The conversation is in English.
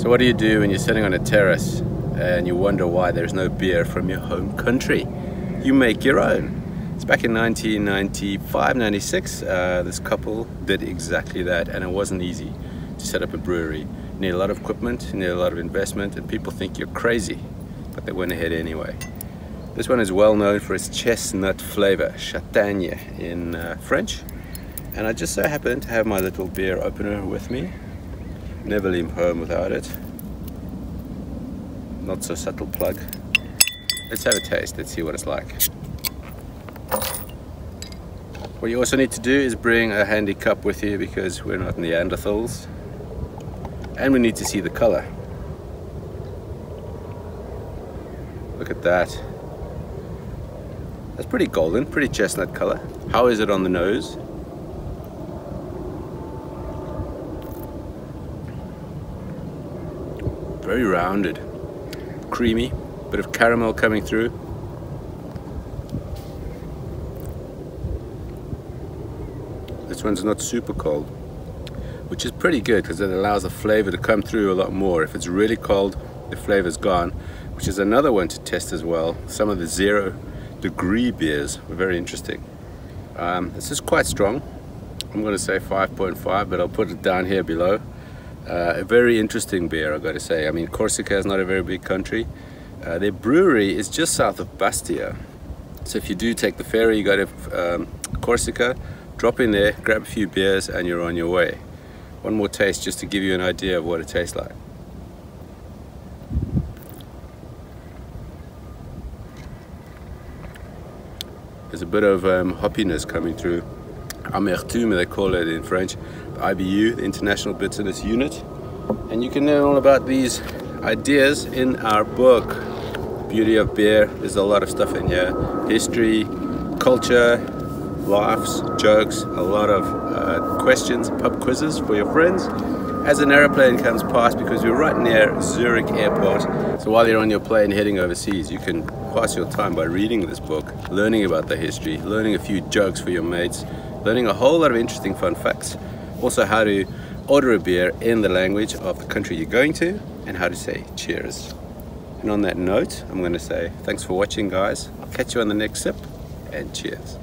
So what do you do when you're sitting on a terrace and you wonder why there's no beer from your home country? You make your own. It's back in 1995, 96, this couple did exactly that, and it wasn't easy to set up a brewery. You need a lot of equipment, you need a lot of investment, and people think you're crazy, but they went ahead anyway. This one is well known for its chestnut flavor, Châtaigne in French, and I just so happen to have my little beer opener with me. Never leave home without it. Not so subtle plug. Let's have a taste, let's see what it's like. What you also need to do is bring a handy cup with you, because we're not Neanderthals. And we need to see the color. Look at that. That's pretty golden, pretty chestnut color. How is it on the nose? Very rounded, creamy, bit of caramel coming through. This one's not super cold, which is pretty good because it allows the flavor to come through a lot more. If it's really cold, the flavor's gone, which is another one to test as well. Some of the 0 degree beers were very interesting. This is quite strong. I'm going to say 5.5, but I'll put it down here below. A very interesting beer, I've got to say. I mean, Corsica is not a very big country. Their brewery is just south of Bastia. So if you do take the ferry, you go to Corsica, drop in there, grab a few beers, and you're on your way. One more taste just to give you an idea of what it tastes like. There's a bit of hoppiness coming through. Amertume, they call it in French. The IBU, the International Bitterness Unit. And you can learn all about these ideas in our book, Beauty of Beer. There's a lot of stuff in here. History, culture, laughs, jokes, a lot of questions, pub quizzes for your friends. As an aeroplane comes past, because you're right near Zurich airport, so while you're on your plane heading overseas, you can pass your time by reading this book, learning about the history, learning a few jokes for your mates, learning a whole lot of interesting fun facts. Also how to order a beer in the language of the country you're going to, and how to say cheers. And on that note, I'm going to say thanks for watching, guys. I'll catch you on the next sip, and cheers.